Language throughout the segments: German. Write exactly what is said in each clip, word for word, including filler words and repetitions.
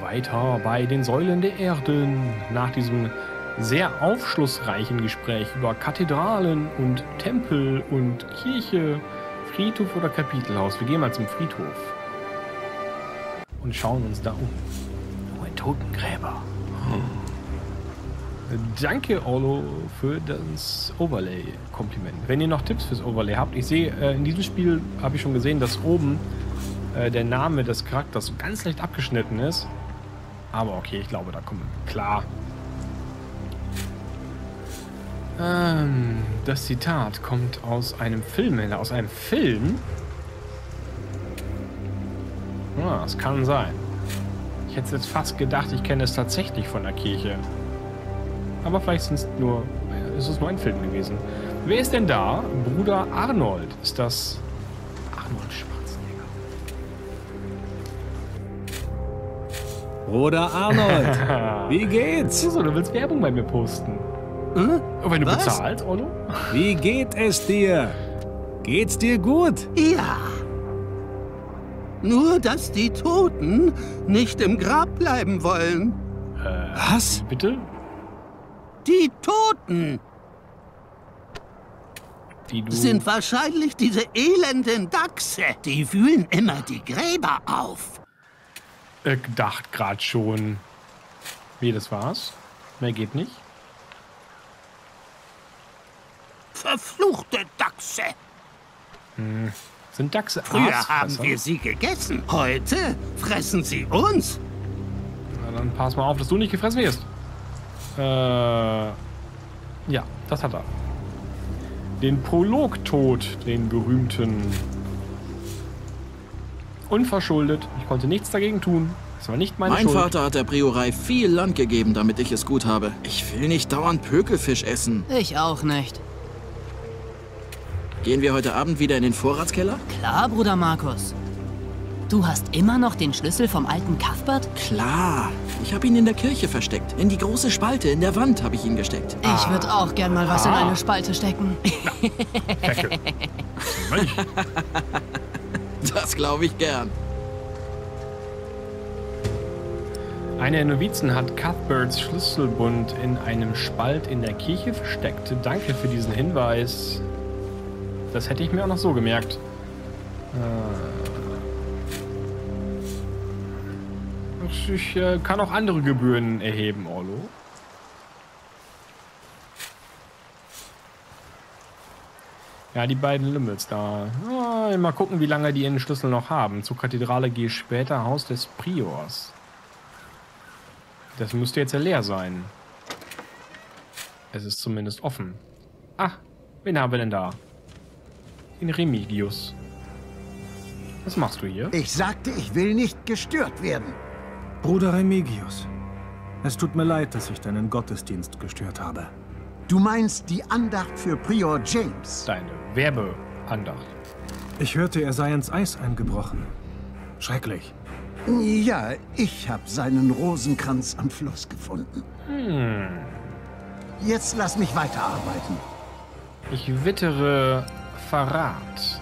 weiter bei den Säulen der Erden. Nach diesem sehr aufschlussreichen Gespräch über Kathedralen und Tempel und Kirche, Friedhof oder Kapitelhaus. Wir gehen mal zum Friedhof und schauen uns da um. Oh, ein Totengräber. Hm. Danke, Orlo, für das Overlay-Kompliment. Wenn ihr noch Tipps fürs Overlay habt, ich sehe, in diesem Spiel habe ich schon gesehen, dass oben der Name des Charakters ganz leicht abgeschnitten ist. Aber okay, ich glaube, da kommen wir klar. Ähm, das Zitat kommt aus einem Film, aus einem Film? Ah, das kann sein. Ich hätte jetzt fast gedacht, ich kenne es tatsächlich von der Kirche. Aber vielleicht sind es nur, ist es nur ein Film gewesen. Wer ist denn da? Bruder Arnold. Ist das Arnold Schwarzenegger? Bruder Arnold, wie geht's? So, du willst Werbung bei mir posten. Hm? Wenn du Was? bezahlst, Orlo? Wie geht es dir? Geht's dir gut? Ja. Nur, dass die Toten nicht im Grab bleiben wollen. Äh, Was? Bitte? Die Toten! Die du... sind wahrscheinlich diese elenden Dachse. Die wühlen immer die Gräber auf. Ich dachte gerade schon. Wie, das war's? Mehr geht nicht. Verfluchte Dachse! Hm. Sind Dachse Früher Aas, haben wir sie gegessen. Heute fressen sie uns. Na, dann pass mal auf, dass du nicht gefressen wirst. Äh, ja, das hat er. Den Prologtod, den berühmten. Unverschuldet. Ich konnte nichts dagegen tun. Das war nicht meine Schuld. Mein Vater hat der Priorei viel Land gegeben, damit ich es gut habe. Ich will nicht dauernd Pökelfisch essen. Ich auch nicht. Gehen wir heute Abend wieder in den Vorratskeller? Klar, Bruder Markus. Du hast immer noch den Schlüssel vom alten Cuthbert? Klar. Ich habe ihn in der Kirche versteckt. In die große Spalte in der Wand habe ich ihn gesteckt. Ich ah. würde auch gern mal was ah. in eine Spalte stecken. Das glaube ich gern. Einer der Novizen hat Cuthberts Schlüsselbund in einem Spalt in der Kirche versteckt. Danke für diesen Hinweis. Das hätte ich mir auch noch so gemerkt. Äh ich äh, kann auch andere Gebühren erheben, Orlo. Ja, die beiden Lümmels da. Ja, mal gucken, wie lange die ihren Schlüssel noch haben. Zur Kathedrale gehe ich später, Haus des Priors. Das müsste jetzt ja leer sein. Es ist zumindest offen. Ah, wen haben wir denn da? Den Remigius. Was machst du hier? Ich sagte, ich will nicht gestört werden. Bruder Remigius, es tut mir leid, dass ich deinen Gottesdienst gestört habe. Du meinst die Andacht für Prior James? Deine Werbeandacht. Ich hörte, er sei ins Eis eingebrochen. Schrecklich. Ja, ich habe seinen Rosenkranz am Fluss gefunden. Hm. Jetzt lass mich weiterarbeiten. Ich wittere... Verrat.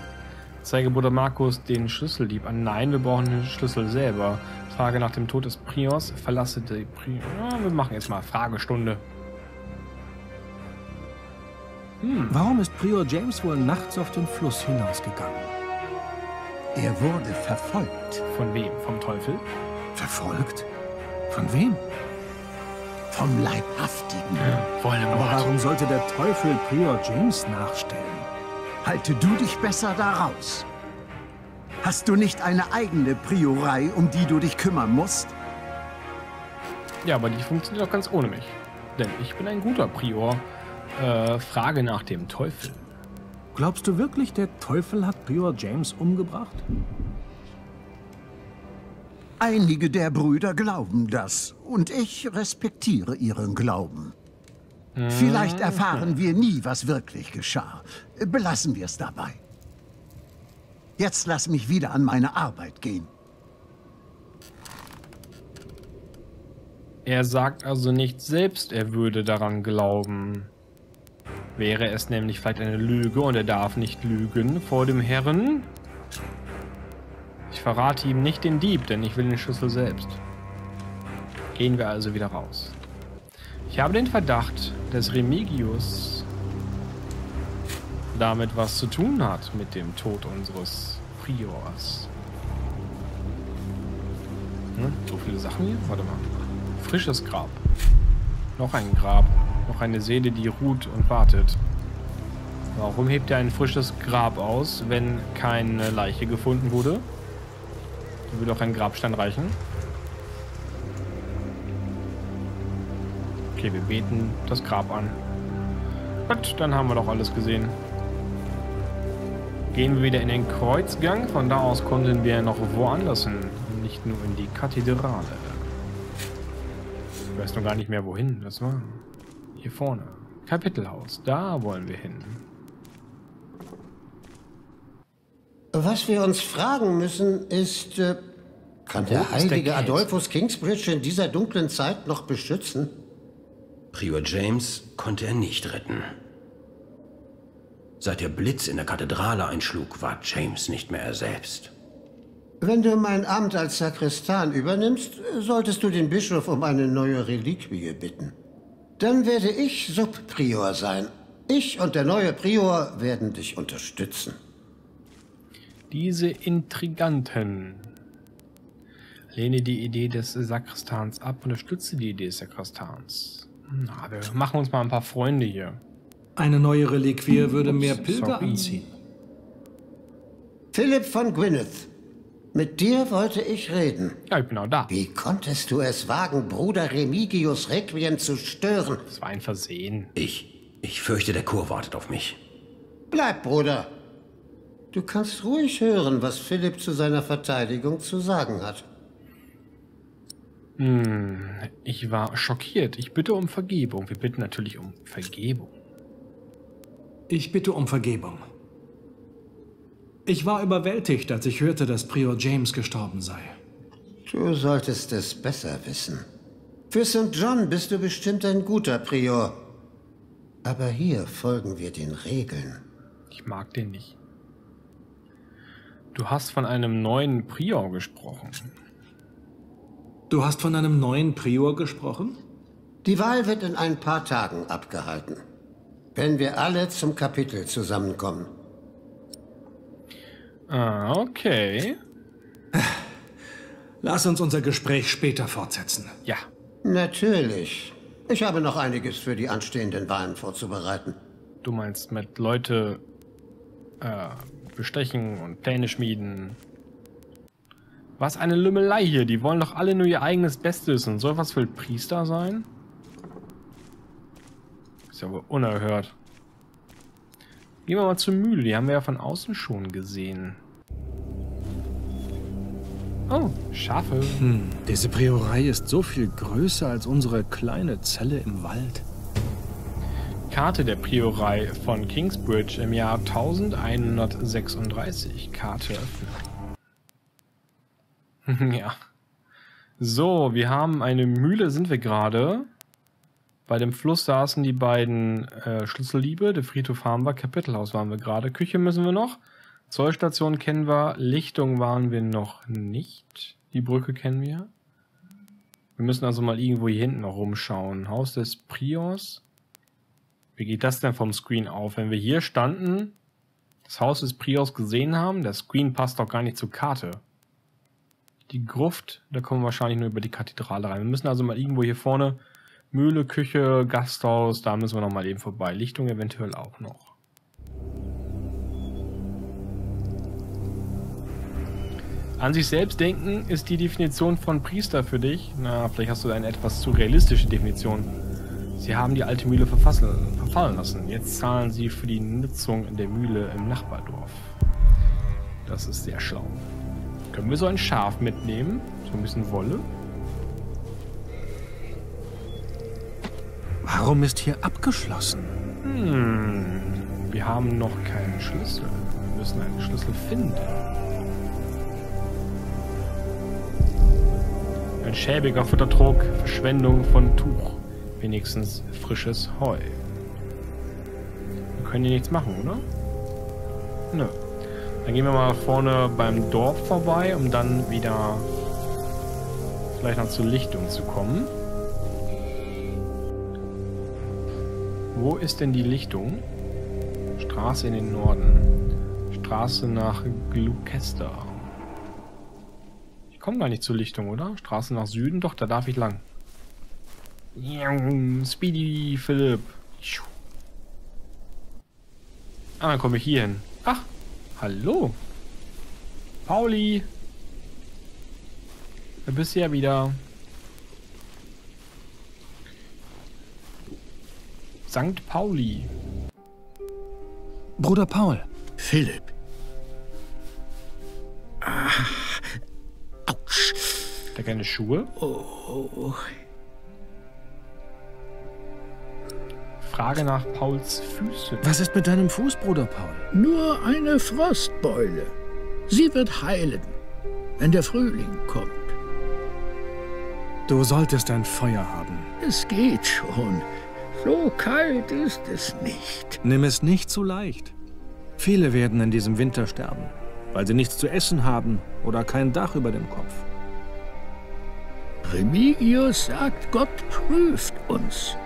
Zeige Bruder Markus den Schlüsseldieb an. Nein, wir brauchen den Schlüssel selber. Frage nach dem Tod des Priors. Verlasse die Prior. Ja, wir machen jetzt mal Fragestunde. Hm. Warum ist Prior James wohl nachts auf den Fluss hinausgegangen? Er wurde verfolgt. Von wem? Vom Teufel? Verfolgt? Von wem? Vom Leibhaftigen. Ja, Voldemort. Aber warum sollte der Teufel Prior James nachstellen? Halte du dich besser daraus. Hast du nicht eine eigene Priorei, um die du dich kümmern musst? Ja, aber die funktioniert doch ganz ohne mich. Denn ich bin ein guter Prior. Äh, Frage nach dem Teufel. Glaubst du wirklich, der Teufel hat Prior James umgebracht? Einige der Brüder glauben das. Und ich respektiere ihren Glauben. Vielleicht erfahren wir nie, was wirklich geschah. Belassen wir es dabei. Jetzt lass mich wieder an meine Arbeit gehen. Er sagt also nicht selbst, er würde daran glauben. Wäre es nämlich vielleicht eine Lüge und er darf nicht lügen vor dem Herrn? Ich verrate ihm nicht den Dieb, denn ich will den Schlüssel selbst. Gehen wir also wieder raus. Ich habe den Verdacht, dass Remigius damit was zu tun hat mit dem Tod unseres Priors. Hm? So viele Sachen hier? Warte mal. Frisches Grab. Noch ein Grab. Noch eine Seele, die ruht und wartet. Warum hebt er ein frisches Grab aus, wenn keine Leiche gefunden wurde? Da würde auch ein Grabstein reichen. Okay, wir beten das Grab an. Gut, dann haben wir doch alles gesehen. Gehen wir wieder in den Kreuzgang. Von da aus konnten wir noch woanders hin. Nicht nur in die Kathedrale. Ich weiß noch gar nicht mehr, wohin das war. Hier vorne. Kapitelhaus. Da wollen wir hin. Was wir uns fragen müssen, ist, äh, kann der heilige Adolphus Kingsbridge in dieser dunklen Zeit noch beschützen? Prior James konnte er nicht retten. Seit der Blitz in der Kathedrale einschlug, war James nicht mehr er selbst. Wenn du mein Amt als Sakristan übernimmst, solltest du den Bischof um eine neue Reliquie bitten. Dann werde ich Subprior sein. Ich und der neue Prior werden dich unterstützen. Diese Intriganten. Lehne die Idee des Sakristans ab und unterstütze die Idee des Sakristans. Na, wir machen uns mal ein paar Freunde hier. Eine neue Reliquie würde Ups, mehr Pilger sorry. anziehen. Philipp von Gwyneth, mit dir wollte ich reden. Ja, ich bin auch da. Wie konntest du es wagen, Bruder Remigius Requiem zu stören? Das war ein Versehen. Ich, ich fürchte, der Chor wartet auf mich. Bleib, Bruder. Du kannst ruhig hören, was Philipp zu seiner Verteidigung zu sagen hat. Hm, ich war schockiert. Ich bitte um Vergebung. Wir bitten natürlich um Vergebung. Ich bitte um Vergebung. Ich war überwältigt, als ich hörte, dass Prior James gestorben sei. Du solltest es besser wissen. Für Sankt John bist du bestimmt ein guter Prior. Aber hier folgen wir den Regeln. Ich mag den nicht. Du hast von einem neuen Prior gesprochen. Du hast von einem neuen Prior gesprochen? Die Wahl wird in ein paar Tagen abgehalten, wenn wir alle zum Kapitel zusammenkommen. Ah, okay. Lass uns unser Gespräch später fortsetzen. Ja. Natürlich. Ich habe noch einiges für die anstehenden Wahlen vorzubereiten. Du meinst mit Leute... Äh, bestechen und Pläne schmieden. Was eine Lümmelei hier. Die wollen doch alle nur ihr eigenes Bestes. Und soll was für ein Priester sein? Ist ja wohl unerhört. Gehen wir mal zur Mühle. Die haben wir ja von außen schon gesehen. Oh, Schafe. Hm, diese Priorei ist so viel größer als unsere kleine Zelle im Wald. Karte der Priorei von Kingsbridge im Jahr elfhundertsechsunddreißig. Karte öffnen. Ja. So, wir haben eine Mühle, sind wir gerade. Bei dem Fluss saßen die beiden äh, Schlüsseldiebe. Der Friedhof haben wir, Kapitelhaus waren wir gerade. Küche müssen wir noch. Zollstation kennen wir. Lichtung waren wir noch nicht. Die Brücke kennen wir. Wir müssen also mal irgendwo hier hinten noch rumschauen. Haus des Priors. Wie geht das denn vom Screen auf? Wenn wir hier standen, das Haus des Priors gesehen haben, der Screen passt doch gar nicht zur Karte. Die Gruft, da kommen wir wahrscheinlich nur über die Kathedrale rein. Wir müssen also mal irgendwo hier vorne, Mühle, Küche, Gasthaus, da müssen wir noch mal eben vorbei. Lichtung eventuell auch noch. An sich selbst denken ist die Definition von Priester für dich. Na, vielleicht hast du eine etwas zu realistische Definition. Sie haben die alte Mühle verfallen lassen. Jetzt zahlen sie für die Nutzung der Mühle im Nachbardorf. Das ist sehr schlau. Können wir so ein Schaf mitnehmen? So ein bisschen Wolle? Warum ist hier abgeschlossen? Hm, wir haben noch keinen Schlüssel. Wir müssen einen Schlüssel finden. Ein schäbiger Futtertrog, Verschwendung von Tuch. Wenigstens frisches Heu. Wir können hier nichts machen, oder? Nö. Dann gehen wir mal vorne beim Dorf vorbei, um dann wieder gleich noch zur Lichtung zu kommen. Wo ist denn die Lichtung? Straße in den Norden. Straße nach Gloucester. Ich komme da nicht zur Lichtung, oder? Straße nach Süden? Doch, da darf ich lang. Speedy, Philipp. Ah, dann komme ich hier hin. Ach, hallo. Pauli. Da bist du ja wieder. Sankt Pauli. Bruder Paul. Philipp. Ach. Autsch. Hat er keine Schuhe? Oh. Frage nach Pauls Füßen. Was ist mit deinem Fuß, Bruder Paul? Nur eine Frostbeule. Sie wird heilen, wenn der Frühling kommt. Du solltest ein Feuer haben. Es geht schon. So kalt ist es nicht. Nimm es nicht zu leicht. Viele werden in diesem Winter sterben, weil sie nichts zu essen haben oder kein Dach über dem Kopf. Remigius sagt, Gott prüft uns.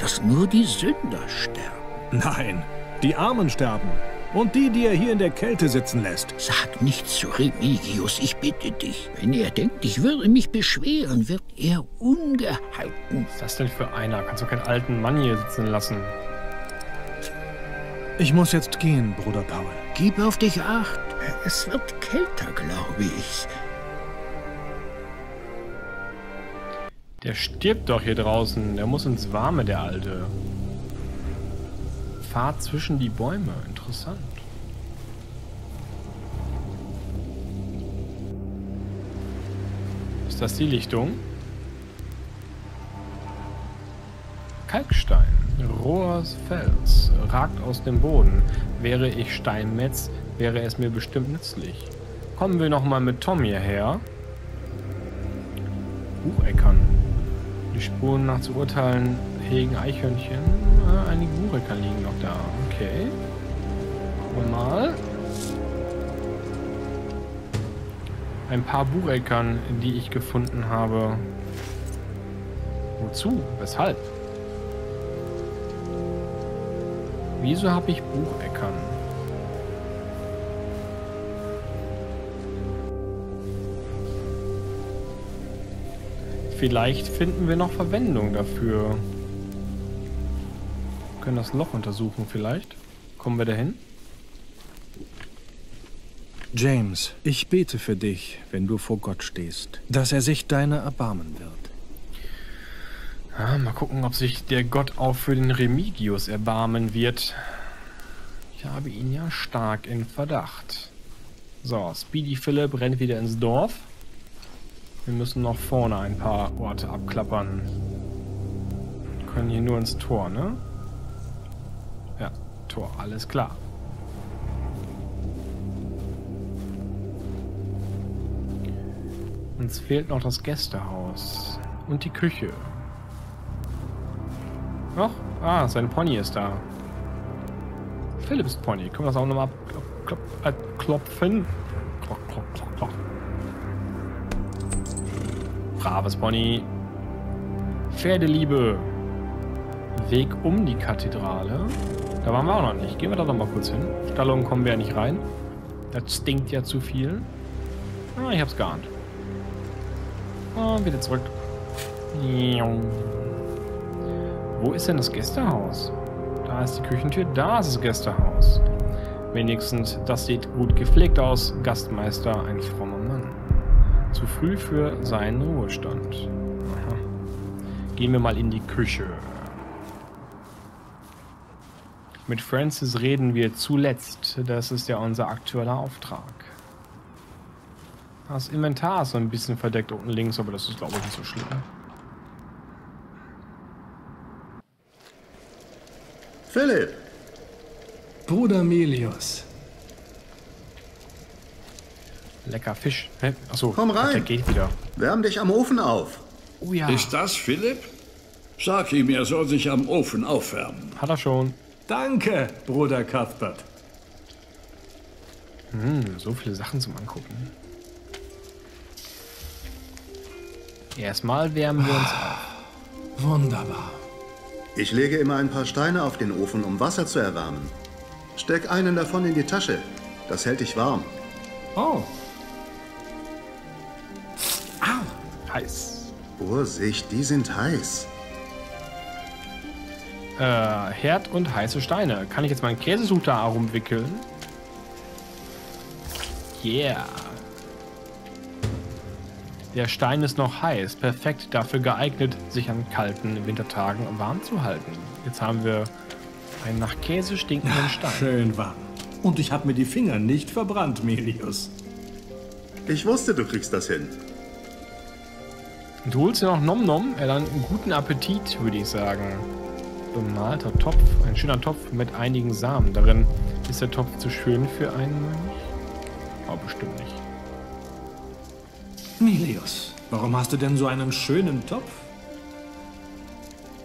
Dass nur die Sünder sterben. Nein, die Armen sterben. Und die, die er hier in der Kälte sitzen lässt. Sag nichts zu Remigius, ich bitte dich. Wenn er denkt, ich würde mich beschweren, wird er ungehalten. Was ist das denn für einer? Kannst du keinen alten Mann hier sitzen lassen? Ich muss jetzt gehen, Bruder Paul. Gib auf dich acht. Es wird kälter, glaube ich. Der stirbt doch hier draußen. Der muss ins Warme, der Alte. Fahrt zwischen die Bäume. Interessant. Ist das die Lichtung? Kalkstein. Rohes Fels. Ragt aus dem Boden. Wäre ich Steinmetz, wäre es mir bestimmt nützlich. Kommen wir nochmal mit Tom hierher. Bucheckern. Die Spuren nach zu urteilen hegen Eichhörnchen. Äh, einige Bucheckern liegen noch da. Okay. Gucken wir mal. Ein paar Bucheckern, die ich gefunden habe. Wozu? Weshalb? Wieso habe ich Bucheckern? Vielleicht finden wir noch Verwendung dafür. Wir können das Loch untersuchen vielleicht. Kommen wir dahin? James, ich bete für dich, wenn du vor Gott stehst, dass er sich deiner erbarmen wird. Ja, mal gucken, ob sich der Gott auch für den Remigius erbarmen wird. Ich habe ihn ja stark in Verdacht. So, Speedy Philipp rennt wieder ins Dorf. Wir müssen noch vorne ein paar Orte abklappern. Wir können hier nur ins Tor, ne? Ja, Tor, alles klar. Uns fehlt noch das Gästehaus und die Küche. Noch? Ah, sein Pony ist da. Philipps Pony. Können wir das auch nochmal abklopfen? Klop, klop, klop, klop. Braves Pony. Pferdeliebe. Weg um die Kathedrale. Da waren wir auch noch nicht. Gehen wir da doch mal kurz hin. Stallungen kommen wir ja nicht rein. Das stinkt ja zu viel. Ah, ich hab's geahnt. Ah, wieder zurück. Wo ist denn das Gästehaus? Da ist die Küchentür. Da ist das Gästehaus. Wenigstens, das sieht gut gepflegt aus. Gastmeister, ein frommer. Zu früh für seinen Ruhestand. Aha. Gehen wir mal in die Küche. Mit Francis reden wir zuletzt. Das ist ja unser aktueller Auftrag. Das Inventar ist so ein bisschen verdeckt unten links, aber das ist, glaube ich, nicht so schlimm. Philipp! Bruder Milius. Lecker Fisch. Hä? Achso, komm rein. Der geht wieder. Wärm dich am Ofen auf. Oh ja. Ist das Philipp? Sag ihm, er soll sich am Ofen aufwärmen. Hat er schon. Danke, Bruder Cuthbert. Hm, so viele Sachen zum Angucken. Erstmal wärmen wir uns auf. Wunderbar. Ich lege immer ein paar Steine auf den Ofen, um Wasser zu erwärmen. Steck einen davon in die Tasche. Das hält dich warm. Oh. Au. Heiß. Vorsicht, die sind heiß. Äh, Herd und heiße Steine. Kann ich jetzt meinen Käsesud da herumwickeln? Yeah. Der Stein ist noch heiß, perfekt dafür geeignet, sich an kalten Wintertagen warm zu halten. Jetzt haben wir einen nach Käse stinkenden Stein. Schön warm. Und ich habe mir die Finger nicht verbrannt, Milius. Ich wusste, du kriegst das hin. Du holst dir noch Nom-Nom, ja, dann einen guten Appetit, würde ich sagen. Bemalter Topf, ein schöner Topf mit einigen Samen darin. Ist der Topf zu schön für einen Mönch? Oh, bestimmt nicht. Milius, warum hast du denn so einen schönen Topf?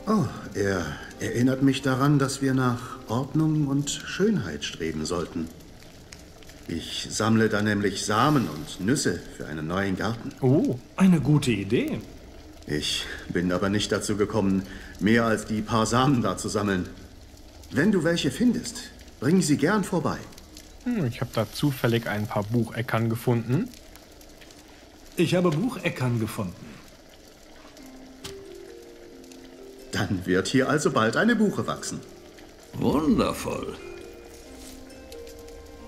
Oh, er erinnert mich daran, dass wir nach Ordnung und Schönheit streben sollten. Ich sammle da nämlich Samen und Nüsse für einen neuen Garten. Oh, eine gute Idee. Ich bin aber nicht dazu gekommen, mehr als die paar Samen da zu sammeln. Wenn du welche findest, bring sie gern vorbei. Hm, ich habe da zufällig ein paar Bucheckern gefunden. Ich habe Bucheckern gefunden. Dann wird hier also bald eine Buche wachsen. Wundervoll.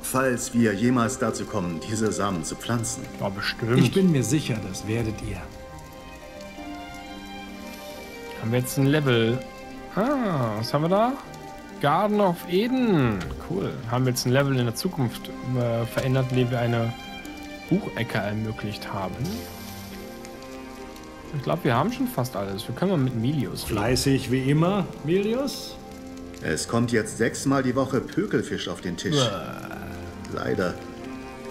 Falls wir jemals dazu kommen, diese Samen zu pflanzen. Ja, bestimmt. Ich bin mir sicher, das werdet ihr. Haben wir jetzt ein Level? Ah, was haben wir da? Garden of Eden. Cool. Haben wir jetzt ein Level in der Zukunft äh, verändert, indem wir eine Buchecker ermöglicht haben. Ich glaube, wir haben schon fast alles. Wir können mal mit Milius reden. Fleißig wie immer, Milius. Es kommt jetzt sechsmal die Woche Pökelfisch auf den Tisch. Buh. Leider.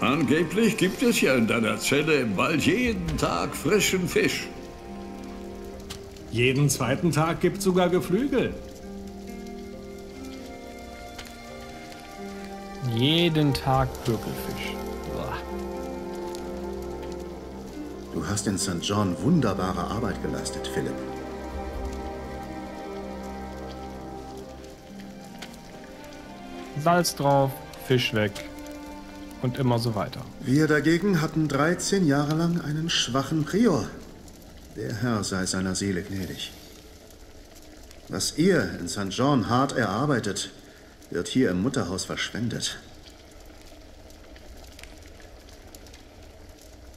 Angeblich gibt es ja in deiner Zelle im Wald jeden Tag frischen Fisch. Jeden zweiten Tag gibt es sogar Geflügel. Jeden Tag Pökelfisch. Du hast in Sankt John wunderbare Arbeit geleistet, Philipp. Salz drauf, Fisch weg und immer so weiter. Wir dagegen hatten dreizehn Jahre lang einen schwachen Prior. Der Herr sei seiner Seele gnädig. Was ihr in Sankt John hart erarbeitet, wird hier im Mutterhaus verschwendet.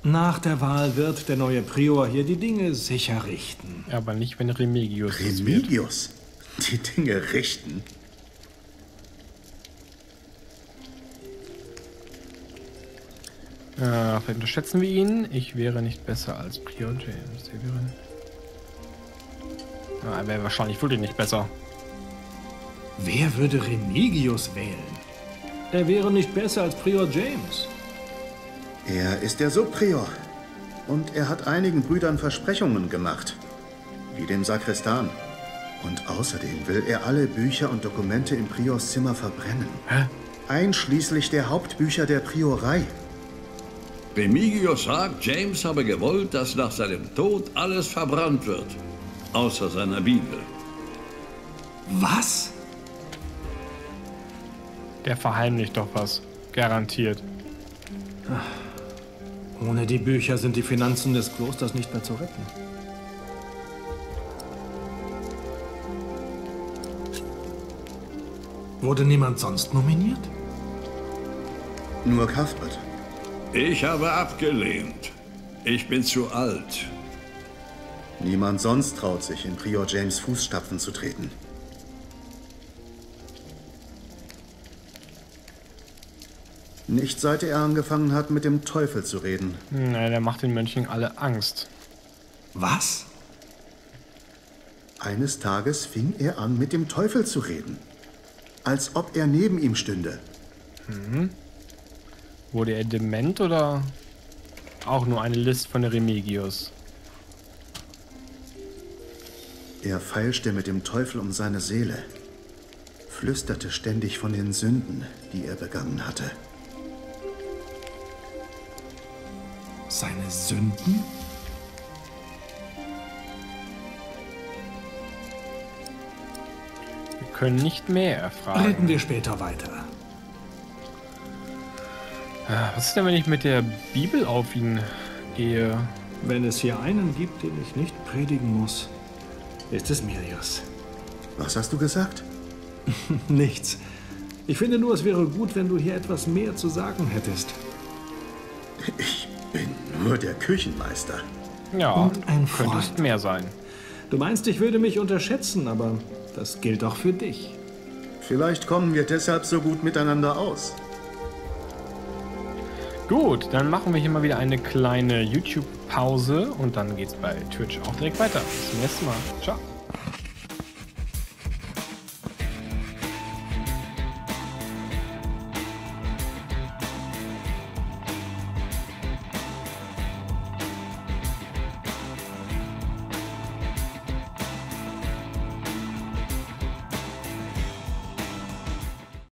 Nach der Wahl wird der neue Prior hier die Dinge sicher richten. Aber nicht, wenn Remigius... Remigius? Die Dinge richten? Äh, vielleicht unterschätzen wir ihn. Ich wäre nicht besser als Prior James. Er wäre... Na, er wäre wahrscheinlich wirklich nicht besser. Wer würde Remigius wählen? Er wäre nicht besser als Prior James. Er ist der Subprior und er hat einigen Brüdern Versprechungen gemacht, wie dem Sakristan. Und außerdem will er alle Bücher und Dokumente im Priors Zimmer verbrennen. Hä? Einschließlich der Hauptbücher der Priorei. Remigius sagt, James habe gewollt, dass nach seinem Tod alles verbrannt wird, außer seiner Bibel. Was? Der verheimlicht doch was, garantiert. Ach. Ohne die Bücher sind die Finanzen des Klosters nicht mehr zu retten. Wurde niemand sonst nominiert? Nur Cuthbert. Ich habe abgelehnt. Ich bin zu alt. Niemand sonst traut sich, in Prior James' Fußstapfen zu treten. Nicht seit er angefangen hat, mit dem Teufel zu reden. Nein, er macht den Mönchen alle Angst. Was? Eines Tages fing er an, mit dem Teufel zu reden. Als ob er neben ihm stünde. Hm. Wurde er dement oder auch nur eine List von Remigius? Er feilschte mit dem Teufel um seine Seele. Flüsterte ständig von den Sünden, die er begangen hatte. Seine Sünden? können nicht mehr erfragen. Reden wir später weiter. Was ist denn, wenn ich mit der Bibel auf ihn gehe? Wenn es hier einen gibt, den ich nicht predigen muss, ist es Milius. Was hast du gesagt? Nichts. Ich finde nur, es wäre gut, wenn du hier etwas mehr zu sagen hättest. Ich bin nur der Küchenmeister. Ja, und ein Freund. Könntest mehr sein. Du meinst, ich würde mich unterschätzen, aber das gilt auch für dich. Vielleicht kommen wir deshalb so gut miteinander aus. Gut, dann machen wir hier mal wieder eine kleine YouTube-Pause und dann geht's bei Twitch auch direkt weiter. Bis zum nächsten Mal. Ciao.